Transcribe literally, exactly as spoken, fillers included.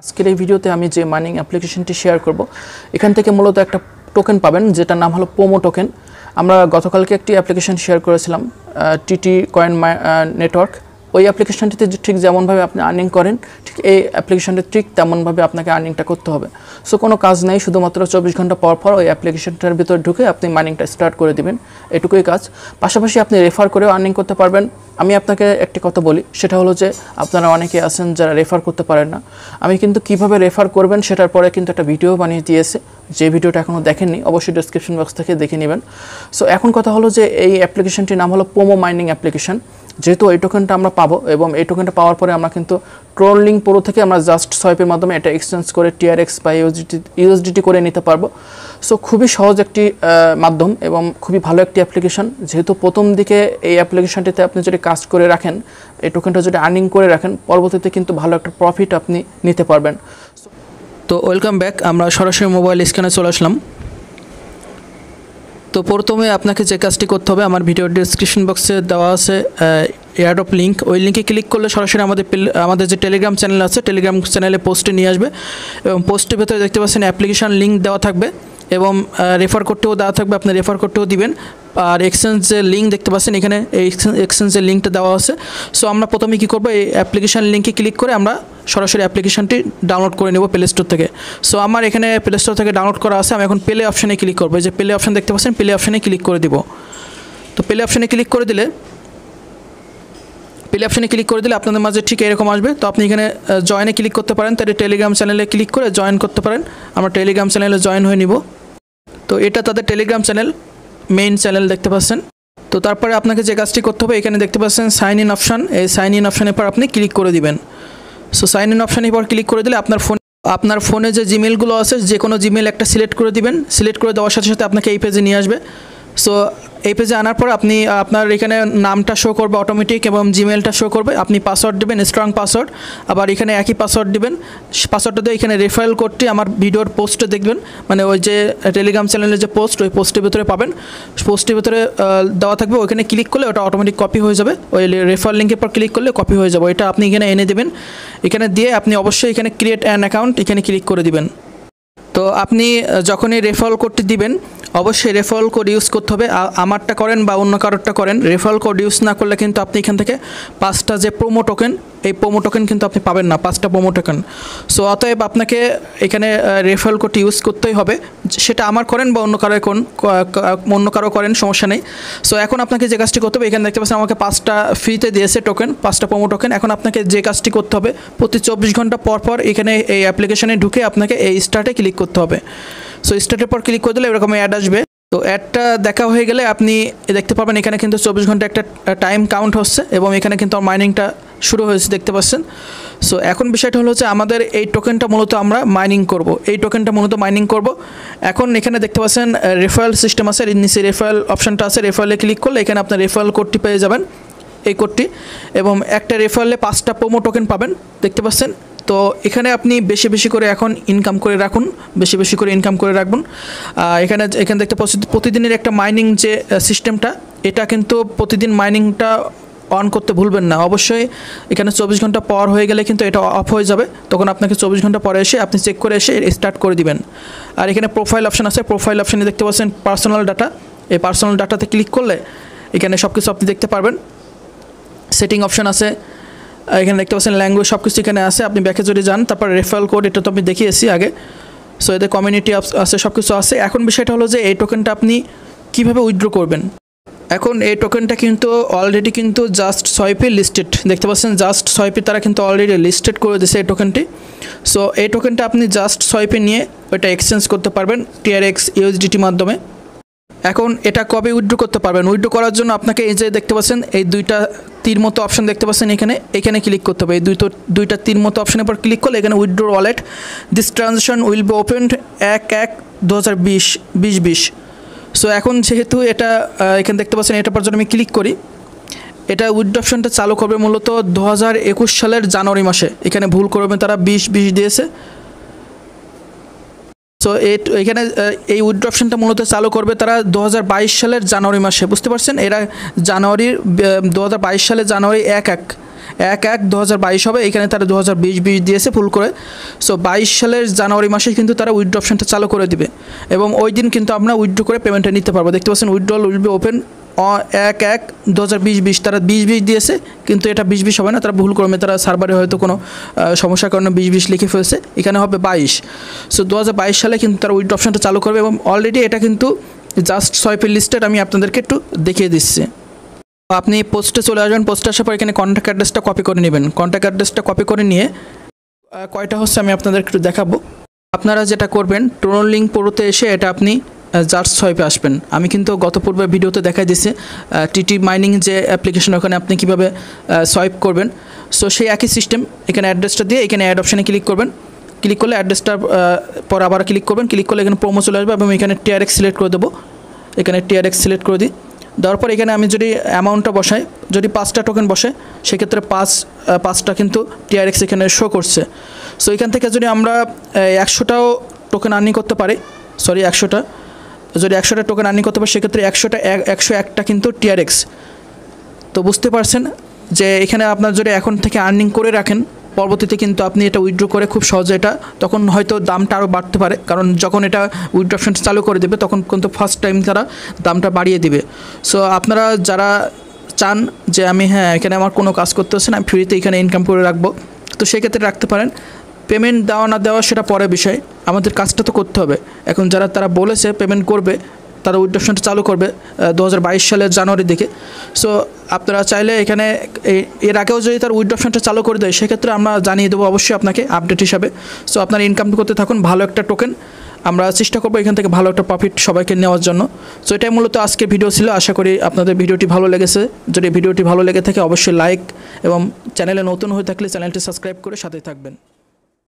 আজকের এই ভিডিওতে আমি যে মাইনিং অ্যাপ্লিকেশনটি শেয়ার করব এখান থেকে মূলত একটা টোকেন পাবেন যেটা নাম হলো পোমো টোকেন। আমরা গতকালকে একটি অ্যাপ্লিকেশন শেয়ার করেছিলাম টিটি কয়েন নেটওয়ার্ক। ওই অ্যাপ্লিকেশনটিতে ঠিক যেমনভাবে আপনি আর্নিং করেন ঠিক এই অ্যাপ্লিকেশনটি ঠিক তেমনভাবে আপনাকে আর্নিংটা করতে হবে। সো কোনো কাজ নেই, শুধুমাত্র চব্বিশ ঘন্টা পর পর ওই অ্যাপ্লিকেশনটার ভিতর ঢুকে আপনি মাইনিংটা স্টার্ট করে দেবেন, এটুকুই কাজ। পাশাপাশি আপনি রেফার করেও আর্নিং করতে পারবেন। আমি আপনাকে একটি কথা বলি, সেটা হলো যে আপনারা অনেকে আছেন যারা রেফার করতে পারেন না। আমি কিন্তু কিভাবে রেফার করবেন সেটার পরে কিন্তু একটা ভিডিও বানিয়ে দিয়েছে, যে ভিডিওটা এখনও দেখেননি অবশ্যই ডেসক্রিপশন বক্স থেকে দেখে নেবেন। সো এখন কথা হলো যে এই অ্যাপ্লিকেশনটির নাম হলো পোমো মাইনিং অ্যাপ্লিকেশন। যেহেতু এই টোকেনটা আমরা পাবো এবং এই টোকেনটা পাওয়ার পরে আমরা কিন্তু ট্রোলিং পুরো থেকে আমরা জাস্ট সোয়াপের মাধ্যমে এটা এক্সচেঞ্জ করে টিআরএক্স বা ইউএসডিটি ইউএসডিটি করে নিতে পারবো। সো খুবই সহজ একটি মাধ্যম এবং খুবই ভালো একটি অ্যাপ্লিকেশন। যেহেতু প্রথম দিকে এই অ্যাপ্লিকেশনটিতে আপনি যদি কাজ করে রাখেন, এই টোকেনটা যদি আর্নিং করে রাখেন, পরবর্তীতে কিন্তু ভালো একটা প্রফিট আপনি নিতে পারবেন। তো ওয়েলকাম ব্যাক, আমরা সরাসরি মোবাইল স্ক্যানে চলে আসলাম। তো প্রথমে আপনাকে যে কাজটি করতে হবে, আমার ভিডিও ডেসক্রিপশন বক্সে দেওয়া আছে এয়ারড্রপ লিঙ্ক, ওই লিঙ্কে ক্লিক করলে সরাসরি আমাদের আমাদের যে টেলিগ্রাম চ্যানেল আছে টেলিগ্রাম চ্যানেলে পোস্টে নিয়ে আসবে এবং পোস্টের ভেতরে দেখতে পাচ্ছেন অ্যাপ্লিকেশান লিঙ্ক দেওয়া থাকবে এবং রেফার কোডটিও দেওয়া থাকবে, আপনি রেফার কোডটিও দিবেন। আর এক্সচেঞ্জের লিঙ্ক দেখতে পাচ্ছেন এখানে, এই এক্সচেঞ্জের লিঙ্কটা দেওয়া আছে। সো আমরা প্রথমে কী করবো, এই অ্যাপ্লিকেশান লিঙ্কে ক্লিক করে আমরা সরাসরি অ্যাপ্লিকেশানটি ডাউনলোড করে নেব প্লে স্টোর থেকে। সো আমার এখানে প্লে স্টোর থেকে ডাউনলোড করা আছে, আমি এখন প্লে অপশানে ক্লিক করবো। যে প্লে অপশান দেখতে পাচ্ছেন, প্লে অপশানে ক্লিক করে দিব। তো প্লে অপশানে ক্লিক করে দিলে প্লে অপশানে ক্লিক করে দিলে আপনাদের মাঝে ঠিক এরকম আসবে। তো আপনি এখানে জয়েনে ক্লিক করতে পারেন, তাহলে টেলিগ্রাম চ্যানেলে ক্লিক করে জয়েন করতে পারেন। আমরা টেলিগ্রাম চ্যানেলে জয়েন হয়ে নিব। তো এটা তাদের টেলিগ্রাম চ্যানেল মেইন চ্যানেল দেখতে পাচ্ছেন। তো তারপরে আপনাকে যে কাজটি করতে হবে, এখানে দেখতে পাচ্ছেন সাইন ইন অপশান, এই সাইন ইন অপশানের পর আপনি ক্লিক করে দিবেন। সো সাইন ইন অপশানের পর ক্লিক করে দিলে আপনার ফোন আপনার ফোনে যে জিমেলগুলো আছে যে কোনো জিমেল একটা সিলেক্ট করে দিবেন। সিলেক্ট করে দেওয়ার সাথে সাথে আপনাকে এই পেজে নিয়ে আসবে। সো এই পেজে আনার পর আপনি আপনার এখানে নামটা শো করবে অটোমেটিক এবং জিমেলটা শো করবে। আপনি পাসওয়ার্ড দেবেন, স্ট্রং পাসওয়ার্ড, আবার এখানে একই পাসওয়ার্ড দেবেন। পাসওয়ার্ডটা দিয়ে এখানে রেফারেল কোডটি আমার ভিডিওর পোস্টে দেখবেন, মানে ওই যে টেলিগ্রাম চ্যানেলের যে পোস্ট ওই পোস্টের ভিতরে পাবেন, পোস্টের ভিতরে দেওয়া থাকবে। ওইখানে ক্লিক করলে ওটা অটোমেটিক কপি হয়ে যাবে, ওই রেফারেল লিঙ্কের পর ক্লিক করলে কপি হয়ে যাবে। এটা আপনি এখানে এনে দেবেন, এখানে দিয়ে আপনি অবশ্যই এখানে ক্রিয়েট অ্যান অ্যাকাউন্ট এখানে ক্লিক করে দিবেন। তো আপনি যখনই রেফারেল কোডটি দিবেন অবশ্যই রেফারেল কোড ইউজ করতে হবে। আমারটা করেন বা অন্য কারোরটা করেন, রেফারেল কোড ইউজ না করলে কিন্তু আপনি এখান থেকে পাঁচটা যে প্রোমো টোকেন এই প্রোমো টোকেন কিন্তু আপনি পাবেন না, পাঁচটা প্রোমো টোকেন। সো অতএব আপনাকে এখানে রেফারেল কোডটি ইউজ করতেই হবে, সেটা আমার করেন বা অন্য কারো কোন অন্য কারো করেন সমস্যা নেই। সো এখন আপনাকে যে কাজটি করতে হবে, এখানে দেখতে পাচ্ছেন আমাকে পাঁচটা ফ্রিতে দিয়েছে টোকেন, পাঁচটা প্রোমো টোকেন। এখন আপনাকে যে কাজটি করতে হবে, প্রতি চব্বিশ ঘন্টা পর পর এখানে এই অ্যাপ্লিকেশনে ঢুকে আপনাকে এই স্টার্টে ক্লিক করতে হবে। সো স্টার্টের পর ক্লিক করে দিলে এরকম অ্যাড আসবে। তো অ্যাডটা দেখা হয়ে গেলে আপনি দেখতে পাবেন এখানে কিন্তু চব্বিশ ঘন্টা একটা টাইম কাউন্ট হচ্ছে এবং এখানে কিন্তু মাইনিংটা শুরু হয়েছে দেখতে পাচ্ছেন। সো এখন বিষয়টা হলো যে আমাদের এই টোকেনটা মূলত আমরা মাইনিং করব, এই টোকেনটা মূলত মাইনিং করব। এখন এখানে দেখতে পাচ্ছেন রেফারেল সিস্টেম আছে, নিচে রেফারেল অপশানটা আছে, রেফারেলে ক্লিক করলে এখানে আপনার রেফারেল কোডটি পেয়ে যাবেন, এই কোডটি, এবং একটা রেফারেলে পাঁচটা প্রোমো টোকেন পাবেন দেখতে পাচ্ছেন। তো এখানে আপনি বেশি বেশি করে এখন ইনকাম করে রাখুন, বেশি বেশি করে ইনকাম করে রাখুন। এখানে এখান থেকে প্রতিদিনের একটা মাইনিং যে সিস্টেমটা, এটা কিন্তু প্রতিদিন মাইনিংটা অন করতে ভুলবেন না অবশ্যই। এখানে চব্বিশ ঘন্টা পর হয়ে গেলে কিন্তু এটা অফ হয়ে যাবে, তখন আপনাকে চব্বিশ ঘন্টা পরে এসে আপনি চেক করে এসে স্টার্ট করে দিবেন। আর এখানে প্রোফাইল অপশান আছে, প্রোফাইল অপশানে দেখতে পাচ্ছেন পার্সোনাল ডাটা, এই পার্সোনাল ডাটাতে ক্লিক করলে এখানে সব কিছু আপনি দেখতে পারবেন। সেটিং অপশান আছে, এখানে দেখতে পাচ্ছেন ল্যাঙ্গুয়েজ, সব কিছু এখানে আছে। আপনি ব্যাকে যদি যান, তারপর রেফারেল কোড এটা তো আমি দেখিয়েছি আগে। সো এতে কমিউনিটি আছে, সব কিছু আছে। এখন বিষয়টা হলো যে এই টোকেনটা আপনি কীভাবে উইথড্র করবেন। এখন এই টোকেনটা কিন্তু অলরেডি কিন্তু জাস্ট সোয়াপে লিস্টেড দেখতে পাচ্ছেন, জাস্ট সোয়াপে তারা কিন্তু অলরেডি লিস্টেড করে দিয়েছে এই টোকেনটি। সো এই টোকেনটা আপনি জাস্ট সোয়াপে নিয়ে ওটা এক্সচেঞ্জ করতে পারবেন টিআরএক্স ইউএসডিটির মাধ্যমে। এখন এটা কবে উইথড্র করতে পারবেন, উইথড্র করার জন্য আপনাকে এই যে দেখতে পাচ্ছেন এই দুইটা তীর মতো অপশান দেখতে পাচ্ছেন এখানে, এখানে ক্লিক করতে হবে। এই দুটো দুইটা তীর মতো অপশানের পর ক্লিক করলে এখানে withdraw wallet, this transaction will be opened এক এক দু হাজার বিশ বিশ বিশ। সো এখন যেহেতু এটা এখানে দেখতে পাচ্ছেন, এটার পর যদি আমি ক্লিক করি, এটা উইথড্র অপশানটা চালু করবে মূলত দু হাজার একুশ সালের জানুয়ারি মাসে। এখানে ভুল করবেন, তারা বিশ বিশ দিয়েছে। সো এখানে এই উইথড্র অপশানটা মূলত চালু করবে তারা দু হাজার বাইশ সালের জানুয়ারি মাসে, বুঝতে পারছেন। এরা জানুয়ারির দু হাজার বাইশ সালের জানুয়ারি এক এক এক এক দু হাজার বাইশ হবে। এখানে তারা দু হাজার বিশ বিশ দিয়েছে ফুল করে। সো বাইশ সালের জানুয়ারি মাসে কিন্তু তারা উইথড্র অপশানটা চালু করে দিবে এবং ওই দিন কিন্তু আমরা উইথড্র করে পেমেন্টটা নিতে পারবো। দেখতে পাচ্ছেন উইথড্রল উইল বি ওপেন এক এক দু হাজার বিশ বিশ তারা বিশ বিশ দিয়েছে কিন্তু এটা বিশ বিশ হবে না, তারা ভুল ক্রমে তারা সার্ভারে হয়তো কোনো সমস্যার কারণে বিশ বিশ লিখে ফেলছে, এখানে হবে বাইশ। সো দু হাজার বাইশ সালে কিন্তু তারা উইথড্র অপশানটা চালু করবে এবং অলরেডি এটা কিন্তু জাস্ট সোয়াপের লিস্টেড, আমি আপনাদেরকে একটু দেখিয়ে দিচ্ছি। আপনি পোস্টে চলে আসবেন, পোস্টে আসার পর এখানে কন্ট্যাক্ট অ্যাড্রেসটা কপি করে নেবেন। কন্ট্যাক্ট অ্যাড্রেসটা কপি করে নিয়ে কয়টা হচ্ছে আমি আপনাদেরকে একটু দেখাবো। আপনারা যেটা করবেন টোনল লিঙ্ক পুরোতে এসে এটা আপনি জাস্ট সোয়াপে আসবেন। আমি কিন্তু গত পূর্বে ভিডিওতে দেখাই দিয়েছি টিটি মাইনিং যে অ্যাপ্লিকেশন, ওখানে আপনি কীভাবে সোয়াইপ করবেন। সো সেই একই সিস্টেম, এখানে অ্যাড্রেসটা দিয়ে এখানে অ্যাড অপশানে ক্লিক করবেন। ক্লিক করলে অ্যাড্রেসটার পর আবার ক্লিক করবেন, ক্লিক করলে এখানে প্রোমো চলে আসবে এবং এখানে টি আর এক্স সিলেক্ট করে দেবো। এখানে টি আর এক্স সিলেক্ট করে দিই, দেওয়ার পর এখানে আমি যদি অ্যামাউন্টটা বসাই, যদি পাঁচটা টোকেন বসে সেক্ষেত্রে পাঁচ পাঁচটা কিন্তু টি আর এক্স এখানে শো করছে। সো এখান থেকে যদি আমরা একশোটাও টোকেন আর্নি করতে পারি, সরি একশোটা যদি একশোটা টোকেন আর্নি করতে পারি সেক্ষেত্রে একশোটা একশো একটা কিন্তু টি আর এক্স। তো বুঝতে পারছেন যে এখানে আপনার যদি এখন থেকে আর্নিং করে রাখেন পরবর্তীতে কিন্তু আপনি এটা উইথড্র করে খুব সহজে এটা, তখন হয়তো দামটা আরও বাড়তে পারে, কারণ যখন এটা উইথড্র অপশানটা চালু করে দেবে তখন কিন্তু ফার্স্ট টাইম তারা দামটা বাড়িয়ে দেবে। সো আপনারা যারা চান যে আমি হ্যাঁ এখানে আমার কোনো কাজ করতে হচ্ছে না, আমি ফ্রিতে এখানে ইনকাম করে রাখবো, তো সেক্ষেত্রে রাখতে পারেন। পেমেন্ট দেওয়া না দেওয়া সেটা পরের বিষয়, আমাদের কাজটা তো করতে হবে। এখন যারা তারা বলেছে পেমেন্ট করবে, তারা উইথড্র অপশানটা চালু করবে দু হাজার বাইশ সালের জানুয়ারি দিকে। সো আপনারা চাইলে এখানে এর আগেও যদি তার উইথড্র অপশানটা চালু করে দেয় সেক্ষেত্রে আমরা জানিয়ে দেবো অবশ্যই আপনাকে আপডেট হিসাবে। সো আপনারা ইনকাম করতে থাকুন, ভালো একটা টোকেন আমরা চেষ্টা করবো এখান থেকে ভালো একটা প্রফিট সবাইকে নেওয়ার জন্য। সো এটাই মূলত আজকের ভিডিও ছিল। আশা করি আপনাদের ভিডিওটি ভালো লেগেছে। যদি ভিডিওটি ভালো লেগে থাকে অবশ্যই লাইক এবং চ্যানেলে নতুন হয়ে থাকলে চ্যানেলটি সাবস্ক্রাইব করে সাথেই থাকবেন।